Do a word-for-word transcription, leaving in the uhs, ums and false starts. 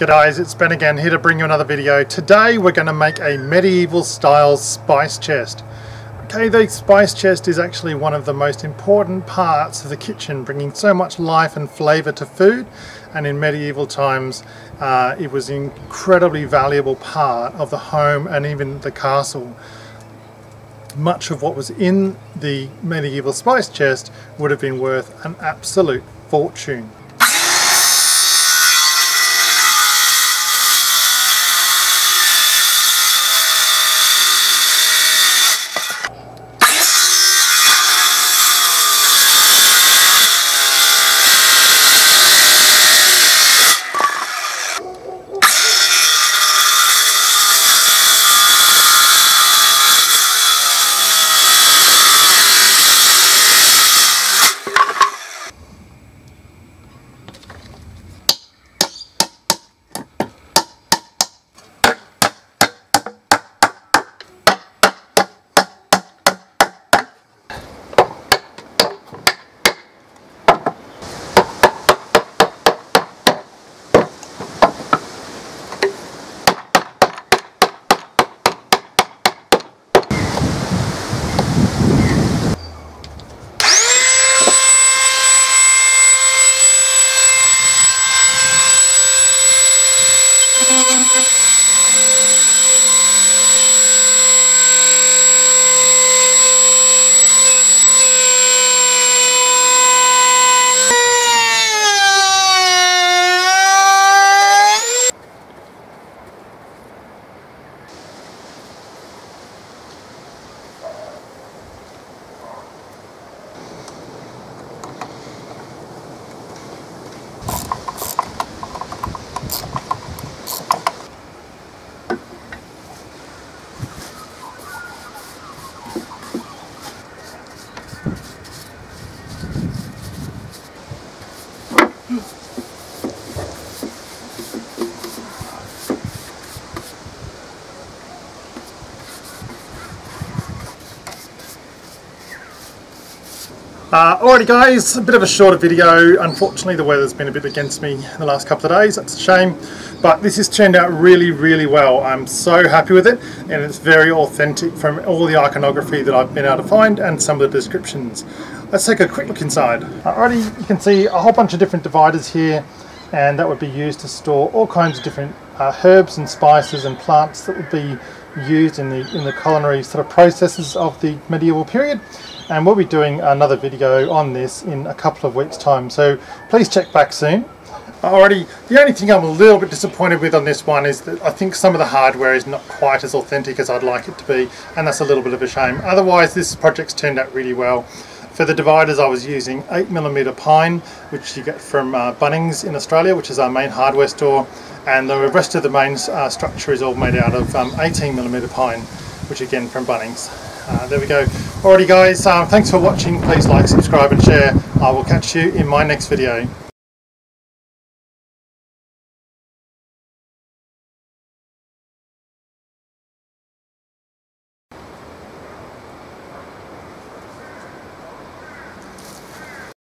G'days, it's Ben again, here to bring you another video. Today we're going to make a medieval style spice chest. Okay, the spice chest is actually one of the most important parts of the kitchen, bringing so much life and flavour to food, and in medieval times uh, it was an incredibly valuable part of the home and even the castle. Much of what was in the medieval spice chest would have been worth an absolute fortune. Uh, alrighty guys, a bit of a shorter video. Unfortunately the weather's been a bit against me the last couple of days, that's a shame, but this has turned out really really well. I'm so happy with it, and it's very authentic from all the iconography that I've been able to find and some of the descriptions. Let's take a quick look inside. Alrighty, you can see a whole bunch of different dividers here, and that would be used to store all kinds of different uh, herbs and spices and plants that would be used in the in the culinary sort of processes of the medieval period. And we'll be doing another video on this in a couple of weeks time, so please check back soon. Alrighty, the only thing I'm a little bit disappointed with on this one is that I think some of the hardware is not quite as authentic as I'd like it to be, and that's a little bit of a shame. Otherwise this project's turned out really well. For the dividers I was using eight millimeter pine, which you get from uh, Bunnings in Australia, which is our main hardware store, and the rest of the main uh, structure is all made out of um, eighteen millimeter pine, which again from Bunnings. Uh, there we go. Alrighty guys, um, thanks for watching, please like, subscribe and share. I will catch you in my next video.